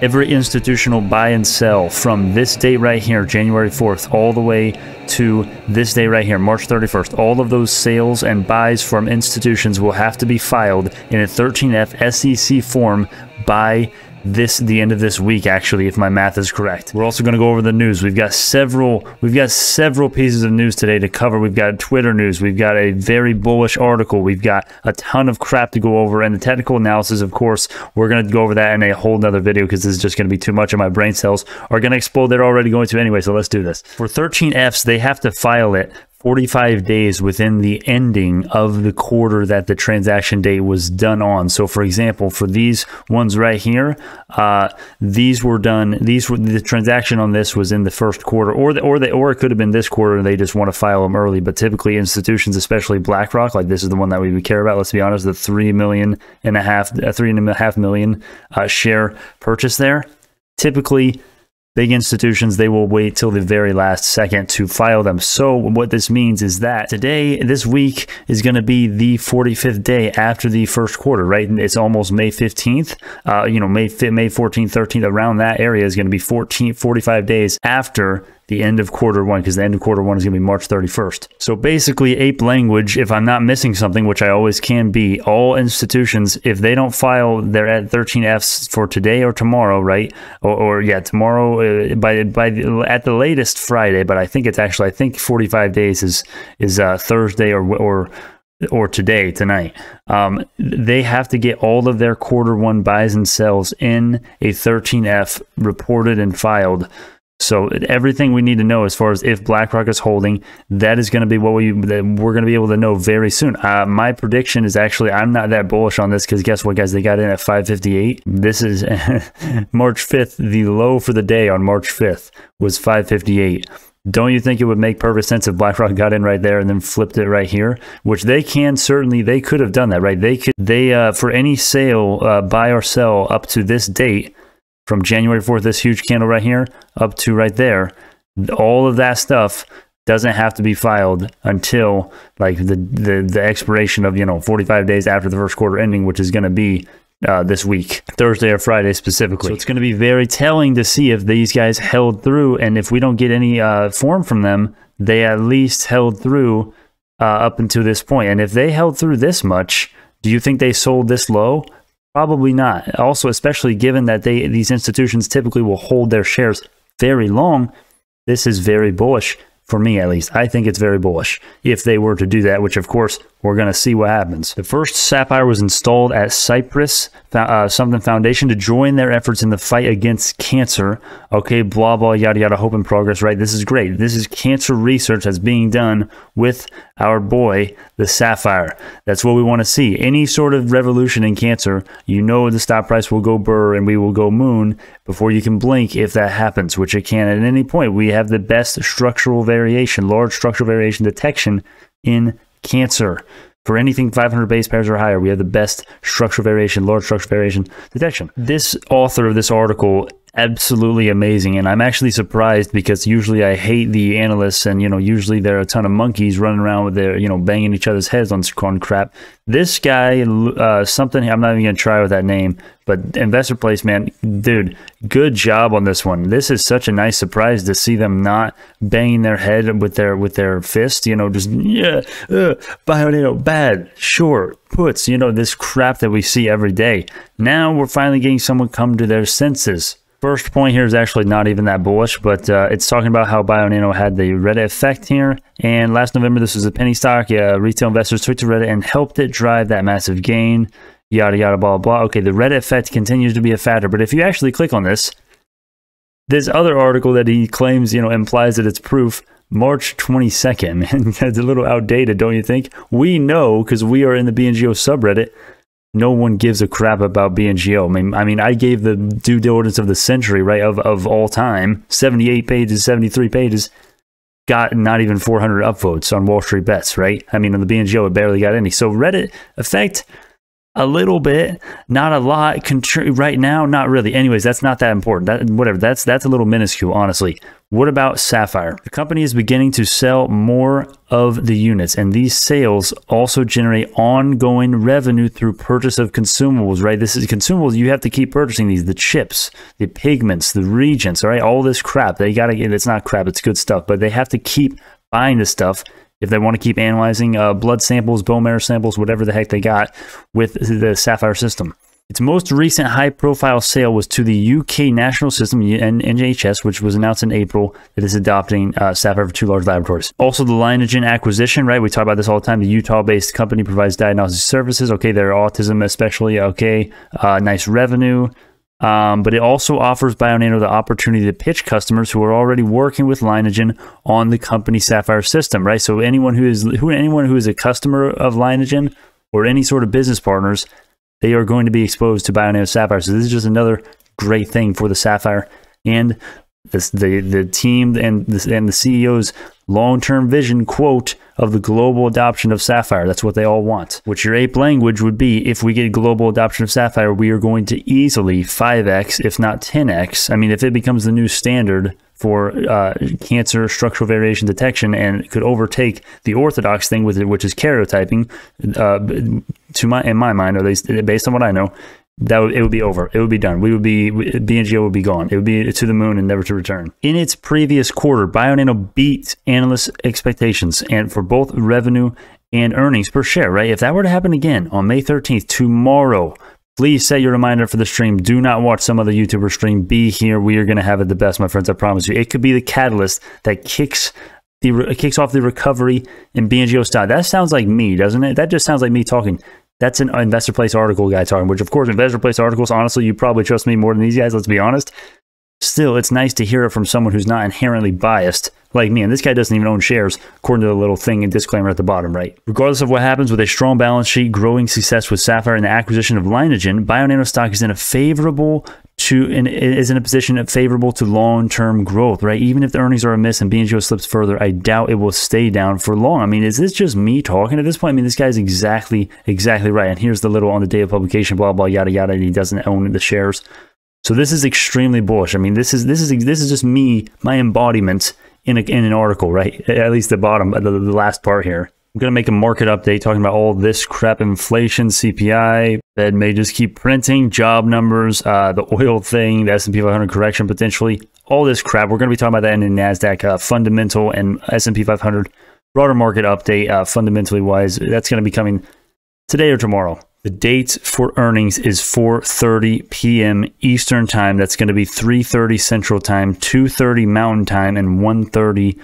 Every institutional buy and sell from this date right here, January 4th, all the way to this day right here, March 31st, all of those sales and buys from institutions will have to be filed in a 13F SEC form by the end of this week, actually, if my math is correct. We're also going to go over the news. We've got several pieces of news today to cover. We've got Twitter news, we've got a very bullish article, we've got a ton of crap to go over, and the technical analysis, of course, we're going to go over that in a whole nother video because this is just going to be too much, and my brain cells are going to explode. They're already going to anyway, so let's do this. For 13Fs, they have to file it 45 days within the ending of the quarter that the transaction date was done on. So for example, for these ones right here, these were done, the transaction on this was in the first quarter, or it could have been this quarter and they just want to file them early. But typically institutions, especially BlackRock, like this is the one that we would care about, let's be honest, the 3.5 million share purchase there. Typically big institutions, they will wait till the very last second to file them. So what this means is that today, this week, is going to be the 45th day after the first quarter, right? And it's almost May 15th, you know, May 14th, 13th, around that area is going to be 45 days after the end of quarter one, because the end of quarter one is going to be March 31st. So basically, ape language, if I'm not missing something, which I always can be, all institutions, if they don't file their 13Fs for today or tomorrow, right? Or yeah, tomorrow at the latest Friday, but I think it's actually, I think 45 days is Thursday or today, tonight, they have to get all of their quarter one buys and sells in a 13F reported and filed. So everything we need to know as far as if BlackRock is holding, that is going to be what we're going to be able to know very soon. My prediction is actually, I'm not that bullish on this because guess what, guys? They got in at 558. This is March 5th. The low for the day on March 5th was 558. Don't you think it would make perfect sense if BlackRock got in right there and then flipped it right here, which they can certainly, they could have done that, right? They could, for any sale, buy or sell up to this date, from January 4th, this huge candle right here, up to right there, all of that stuff doesn't have to be filed until like the expiration of, you know, 45 days after the first quarter ending, which is going to be this week, Thursday or Friday specifically. So it's going to be very telling to see if these guys held through, and if we don't get any form from them, they at least held through up until this point. And if they held through this much, do you think they sold this low? Probably not. Also, especially given that these institutions typically will hold their shares very long, this is very bullish for me, at least. I think it's very bullish if they were to do that, which of course we're going to see what happens. The first Saphyr was installed at Cyprus something Foundation to join their efforts in the fight against cancer. Okay, blah blah yada yada. Hope and progress, right? This is great. This is cancer research that's being done with our boy the Saphyr. That's what we want to see. Any sort of revolution in cancer, you know, the stock price will go burr and we will go moon before you can blink if that happens, which it can at any point. We have the best structural variation, large structural variation detection in cancer. For anything 500 base pairs or higher, we have the best structural variation, large structural variation detection. This author of this article, absolutely amazing, and I'm actually surprised because usually I hate the analysts, and you know, usually there are a ton of monkeys running around with their, you know, banging each other's heads on crap. This guy, something, I'm not even gonna try with that name, but InvestorPlace, man, dude, good job on this one. This is such a nice surprise to see them not banging their head with their fist, you know, just yeah, BioNano bad, sure, puts, you know, this crap that we see every day. Now we're finally getting someone come to their senses. First point here is actually not even that bullish, but it's talking about how BioNano had the Reddit effect here. And last November, this was a penny stock. Yeah, retail investors took to Reddit and helped it drive that massive gain. Yada, yada, blah, blah. Okay, the Reddit effect continues to be a factor. But if you actually click on this other article that he claims, you know, implies that it's proof, March 22nd. And that's a little outdated, don't you think? We know, because we are in the BNGO subreddit. No one gives a crap about BNGO. I mean, I gave the due diligence of the century, right, of all time, 78 pages, 73 pages, got not even 400 upvotes on Wall Street Bets, right? I mean, on the BNGO, it barely got any. So Reddit effect, a little bit, not a lot right now, not really. Anyways, that's not that important. That, whatever, that's a little minuscule, honestly. What about Saphyr? The company is beginning to sell more of the units, and these sales also generate ongoing revenue through purchase of consumables, right? This is consumables. You have to keep purchasing these, the chips, the pigments, the reagents, all right? All this crap. They got to get, it's not crap, it's good stuff, but they have to keep buying this stuff if they want to keep analyzing blood samples, bone marrow samples, whatever the heck they got with the Saphyr system. Its most recent high-profile sale was to the UK national system, NHS, which was announced in April that is adopting Saphyr for two large laboratories. Also, the Lineagen acquisition, right? We talk about this all the time. The Utah-based company provides diagnostic services. Okay, their autism especially. Okay, nice revenue. But it also offers BioNano the opportunity to pitch customers who are already working with Lineagen on the company Saphyr system, right? So anyone who is a customer of Lineagen or any sort of business partners, they are going to be exposed to BioNano Saphyr. So this is just another great thing for the Saphyr and the team and the CEO's long-term vision, quote, of the global adoption of Saphyr. That's what they all want. Which your ape language would be, if we get global adoption of Saphyr, we are going to easily 5x, if not 10x. I mean, if it becomes the new standard for cancer structural variation detection and could overtake the orthodox thing with it, which is karyotyping, in my mind, at least based on what I know, it would be over. It would be done. We would be, BNGO would be gone. It would be to the moon and never to return. In its previous quarter, BioNano beat analyst expectations and for both revenue and earnings per share, right? If that were to happen again on May 13th, tomorrow, please set your reminder for the stream. Do not watch some other YouTuber stream. Be here. We are going to have it the best, my friends. I promise you. It could be the catalyst that kicks off the recovery in BNGO stock. That sounds like me, doesn't it? That just sounds like me talking. That's an InvestorPlace article guy talking, which of course, InvestorPlace articles, honestly, you probably trust me more than these guys, let's be honest. Still, it's nice to hear it from someone who's not inherently biased like me. And this guy doesn't even own shares, according to the little thing and disclaimer at the bottom, right? Regardless of what happens, with a strong balance sheet, growing success with Saphyr and the acquisition of Lineagen, BioNano stock is in a favorable position favorable to long-term growth, right? Even if the earnings are amiss and BNGO slips further, I doubt it will stay down for long. I mean, is this just me talking at this point? I mean, this guy's exactly right. And here's the little on the day of publication, blah, blah, yada, yada, and he doesn't own the shares. So this is extremely bullish. I mean, this is just me, my embodiment in an article, right? At least the bottom, the last part here. I'm going to make a market update talking about all this crap, inflation, CPI, Fed may just keep printing, job numbers, the oil thing, the S&P 500 correction potentially, all this crap. We're going to be talking about that in the NASDAQ fundamental and S&P 500 broader market update fundamentally wise. That's going to be coming today or tomorrow. The date for earnings is 4:30 p.m. Eastern time. That's going to be 3:30 Central time, 2:30 Mountain time, and 1:30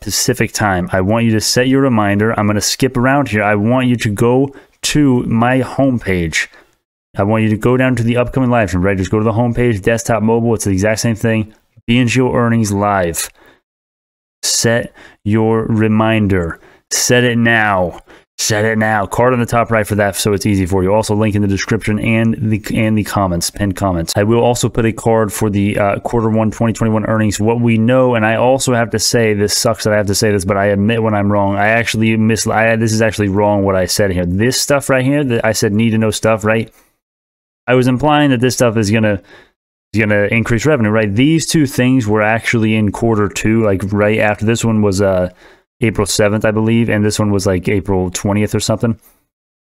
Pacific time. I want you to set your reminder. I'm going to skip around here. I want you to go to my homepage. I want you to go down to the upcoming live stream, right? Just go to the homepage, desktop, mobile. It's the exact same thing. BNGO earnings live. Set your reminder. Set it now. Set it now. Card on the top right for that, so it's easy for you. Also, link in the description and the comments, pinned comments. I will also put a card for the Q1 2021 earnings. What we know, and I also have to say, this sucks that I have to say this, but I admit when I'm wrong. I actually this is actually wrong what I said here. This stuff right here, that I said need to know stuff, right? I was implying that this stuff is gonna increase revenue, right? These two things were actually in Q2, like right after this one was April 7th, I believe, and this one was like April 20th or something.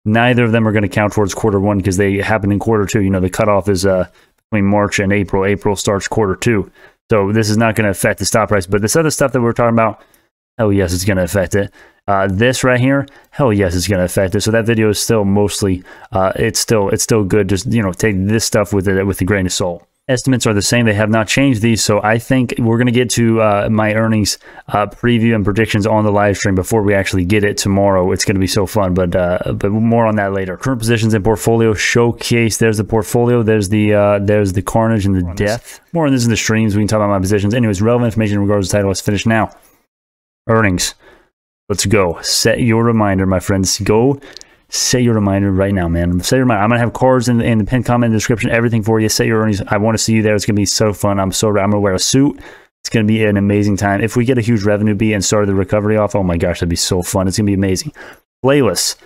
Neither of them are going to count towards Q1 because they happened in Q2. You know, the cutoff is between March and April. April starts Q2. So this is not going to affect the stock price. But this other stuff that we're talking about, hell yes, it's going to affect it. This right here, hell yes, it's going to affect it. So that video is still mostly, it's still good. Just, you know, take this stuff with a grain of salt. Estimates are the same. They have not changed these, so I think we're going to get to my earnings preview and predictions on the live stream before we actually get it tomorrow. It's going to be so fun, but more on that later. Current positions and portfolio showcase. There's the portfolio. There's the carnage and the death. More on this in the streams. We can talk about my positions. Anyways, relevant information in regards to the title. Let's finish now. Earnings. Let's go. Set your reminder, my friends. Go. Set your reminder right now, man. Set your reminder. I'm going to have cards in the pinned comment, in the description, everything for you. Set your earnings. I want to see you there. It's going to be so fun. I'm going to wear a suit. It's going to be an amazing time. If we get a huge revenue beat and start the recovery off, oh my gosh, that'd be so fun. It's going to be amazing. Playlists.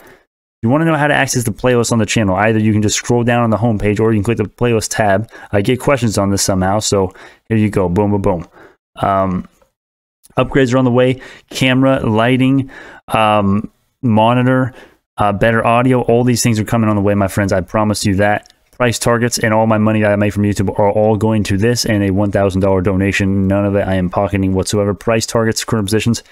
You want to know how to access the playlist on the channel. Either you can just scroll down on the home page, or you can click the playlist tab. I get questions on this somehow, so here you go. Boom, boom, boom. Upgrades are on the way. Camera, lighting, monitor, better audio. All these things are coming on the way, my friends. I promise you that. Price targets and all my money that I make from YouTube are all going to this and a $1,000 donation. None of it I am pocketing whatsoever. Price targets, current positions.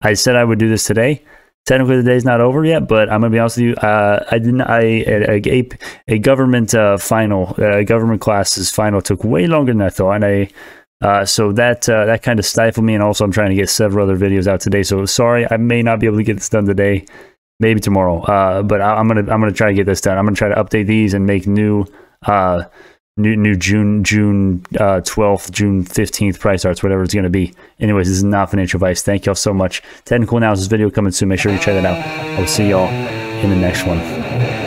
I said I would do this today. Technically, the day's not over yet, but I'm gonna be honest with you. I didn't. A government final, government classes final took way longer than I thought, and so that kind of stifled me. And also, I'm trying to get several other videos out today, so sorry, I may not be able to get this done today, maybe tomorrow. But I'm gonna try to get this done. I'm gonna try to update these and make new June 12th, June 15th price starts, whatever it's going to be. Anyways, this is not financial advice. Thank y'all so much. Technical analysis video coming soon. Make sure you check that out. I'll see y'all in the next one.